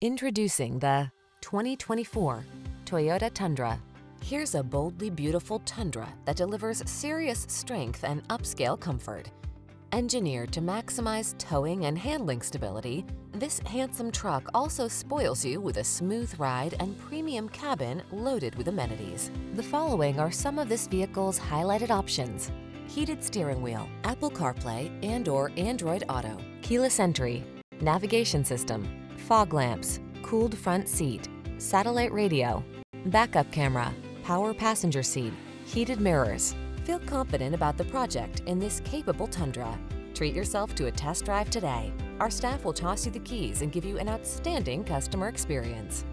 Introducing the 2024 Toyota Tundra. Here's a boldly beautiful Tundra that delivers serious strength and upscale comfort. Engineered to maximize towing and handling stability, this handsome truck also spoils you with a smooth ride and premium cabin loaded with amenities. The following are some of this vehicle's highlighted options: heated steering wheel, Apple CarPlay and/or Android Auto, keyless entry, navigation system, fog lamps, cooled front seat, satellite radio, backup camera, power passenger seat, heated mirrors. Feel confident about the project in this capable Tundra. Treat yourself to a test drive today. Our staff will toss you the keys and give you an outstanding customer experience.